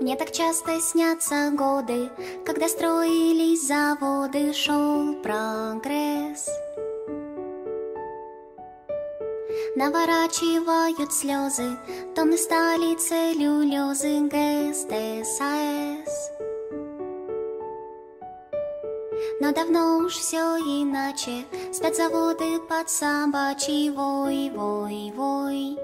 Мне так часто снятся годы, когда строились заводы, шел прогресс. Наворачивают слезы, томны стали целлюлезы, ГЭС, ТСАС. Но давно уж все иначе, спят заводы под собачий вой, вой, вой.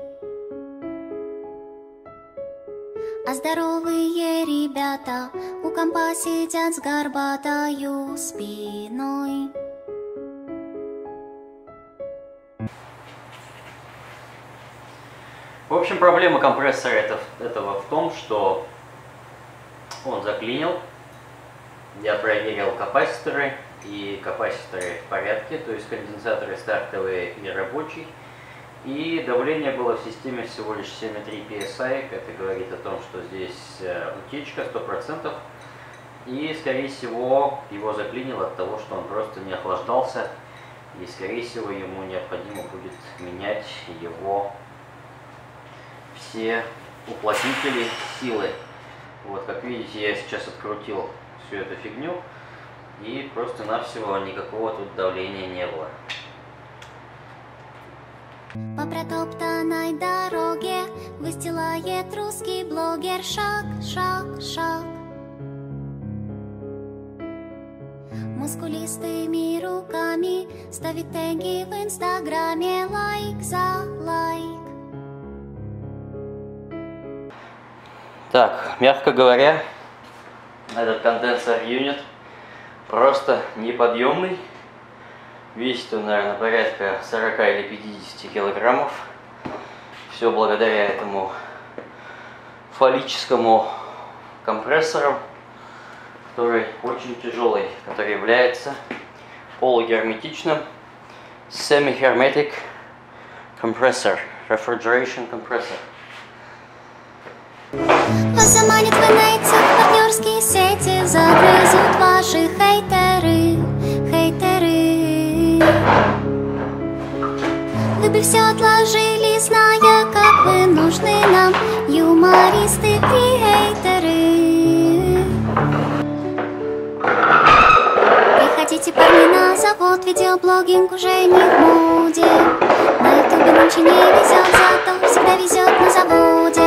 А здоровые ребята у компа сидят с горбатою спиной. В общем, проблема компрессора этого в том, что он заклинил. Я проверил капаситоры, и капаситоры в порядке, то есть конденсаторы стартовые и рабочие. И давление было в системе всего лишь 7,3 PSI, это говорит о том, что здесь утечка 100%. И, скорее всего, его заклинило от того, что он просто не охлаждался. И, скорее всего, ему необходимо будет менять его все уплотнители силы. Вот, как видите, я сейчас открутил всю эту фигню, и просто-навсего никакого тут давления не было. По протоптанной дороге выстилает русский блогер шаг, шаг, шаг. Мускулистыми руками ставит теги в инстаграме, лайк за лайк. Так, мягко говоря, этот конденсер-юнит просто неподъемный. Весит он, наверное, порядка 40 или 50 килограммов. Все благодаря этому фаллическому компрессору, который очень тяжелый, который является полугерметичным. Semi-hermetic compressor, refrigeration compressor. Вас заманит в инете партнерские сети, загрызут ваши хейтеры, хейтеры. Вы бы все отложили, зная, как вы нужны нам, юмористы, креаторы. Приходите, парни, на завод, видеоблогинг уже не в моде. На ютубе нынче не везет, зато всегда везет на заводе.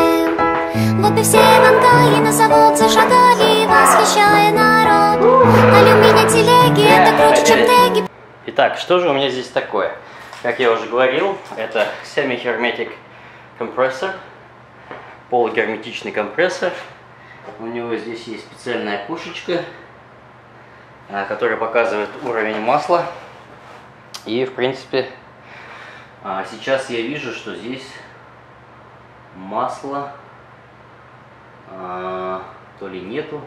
Вот бы все вангаи на завод зашагали, восхищая народ. Алюминия телеги, это круче, чем теги. Итак, что же у меня здесь такое? Как я уже говорил, это semi-hermetic compressor, полугерметичный компрессор. У него здесь есть специальная пушечка, которая показывает уровень масла. И, в принципе, сейчас я вижу, что здесь масло то ли нету,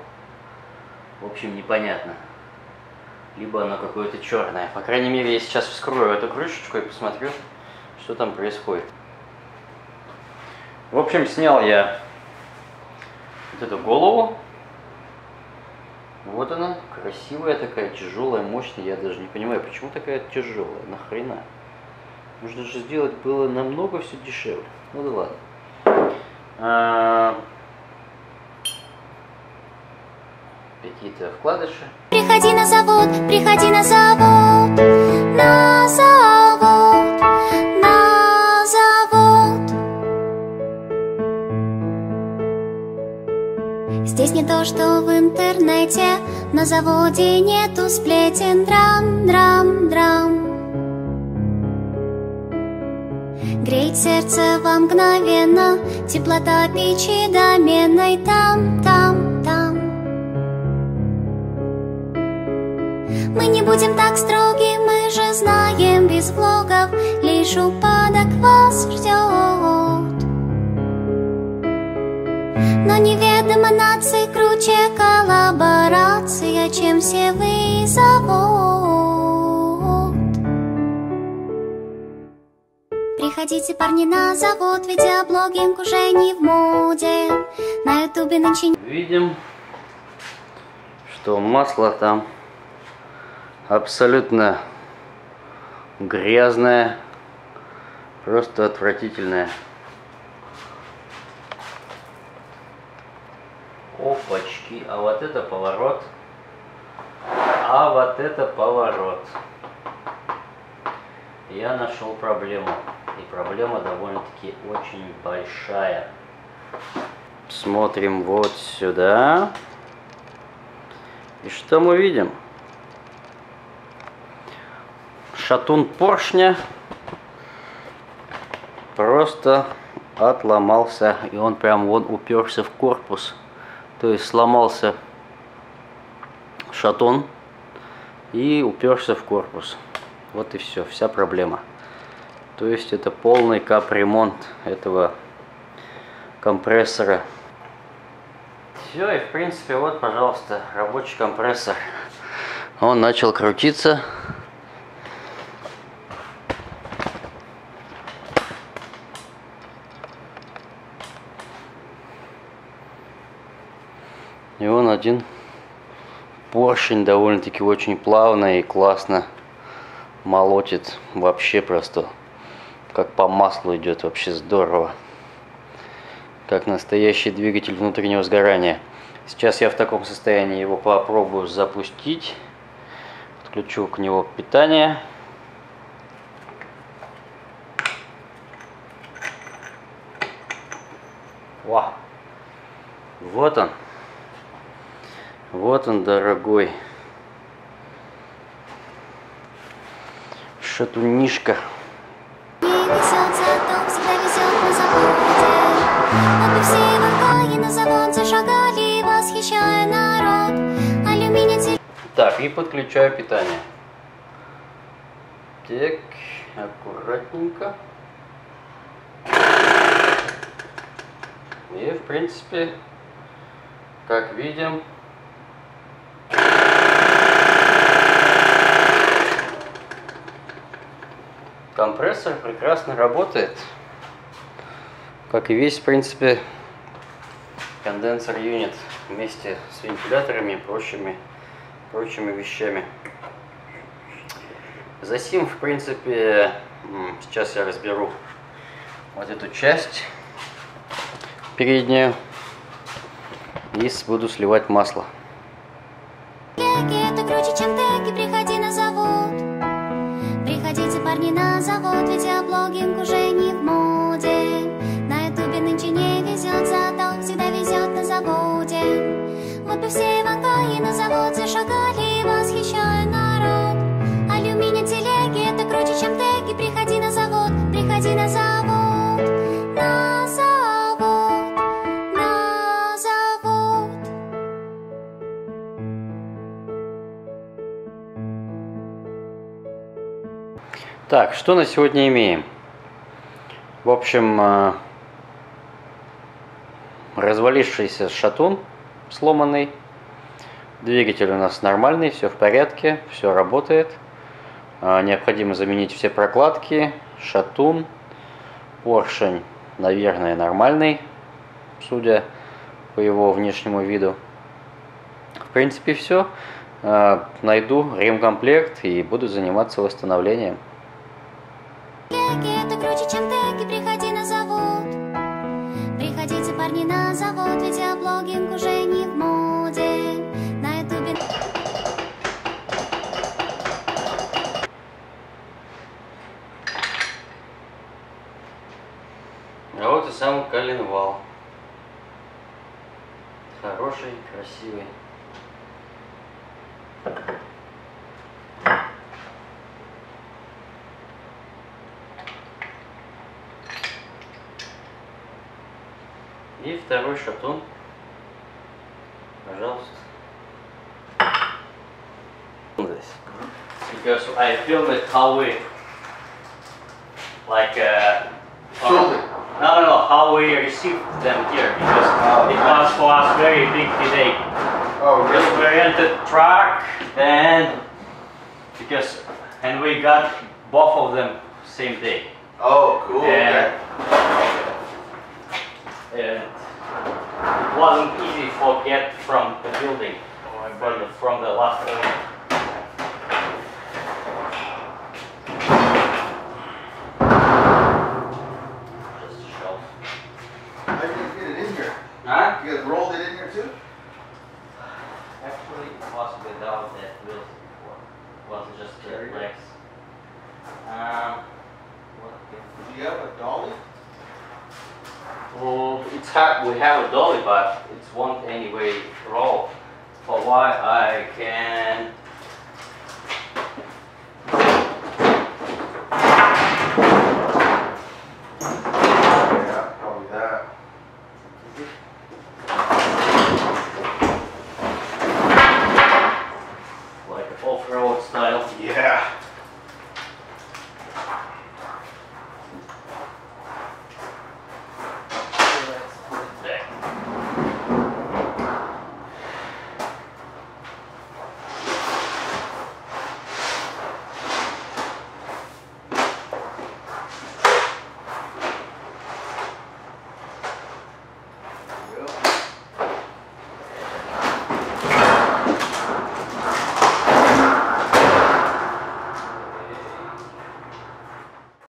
в общем, непонятно, либо оно какое-то черное. По крайней мере, я сейчас вскрою эту крышечку и посмотрю, что там происходит. В общем, снял я вот эту голову. Вот она, красивая такая, тяжелая, мощная. Я даже не понимаю, почему такая тяжелая, нахрена? Можно же сделать было намного все дешевле. Ну да ладно. Какие-то вкладыши. Приходи на завод, приходи на завод, на завод, на завод. Здесь не то, что в интернете, на заводе нету сплетен, драм, драм, драм. Греет сердце вам мгновенно, теплота печи доменной там, там, там. Мы не будем так строги, мы же знаем, без влогов лишь упадок вас ждет. Но неведомо нации круче коллаборация, чем все вы завод. Приходите, парни, на завод, видеоблогинг уже не в моде. На ютубе нынче... Видим, что масло там абсолютно грязная, просто отвратительная. и а вот это поворот, а вот это поворот. Я нашел проблему, и проблема довольно-таки очень большая. Смотрим вот сюда, и что мы видим? Шатун поршня просто отломался, и он прям вон уперся в корпус, то есть сломался шатун и уперся в корпус. Вот и все, вся проблема. То есть это полный капремонт этого компрессора. Все, и в принципе вот, пожалуйста, рабочий компрессор. Он начал крутиться. И он один поршень довольно-таки очень плавно и классно молотит, вообще просто как по маслу идет, вообще здорово, как настоящий двигатель внутреннего сгорания. Сейчас я в таком состоянии его попробую запустить, подключу к нему питание. О, вот он. Вот он, дорогой шатунишка. Так, и подключаю питание. Так, аккуратненько. И, в принципе, как видим, компрессор прекрасно работает, как и весь, в принципе, конденсер юнит вместе с вентиляторами и прочими вещами. Засим, в принципе, сейчас я разберу вот эту часть переднюю и буду сливать масло. Так, что на сегодня имеем? В общем, развалившийся шатун сломанный, двигатель у нас нормальный, все в порядке, все работает. Необходимо заменить все прокладки, шатун, поршень, наверное, нормальный, судя по его внешнему виду. В принципе, все. Найду ремкомплект и буду заниматься восстановлением. А вот и сам коленвал. Хороший, красивый. И второй шатун. Пожалуйста. Because I feel the hallway like no, how we received them here, because it was for us very big today. Oh, really? Because we rented truck and we got both of them same day. Oh, cool. And it wasn't easy to get from the building, from the last owner. actually possibly without that wheels before. Was it just the legs? Do you have a dolly? We have a dolly, but it won't anyway roll. For why I can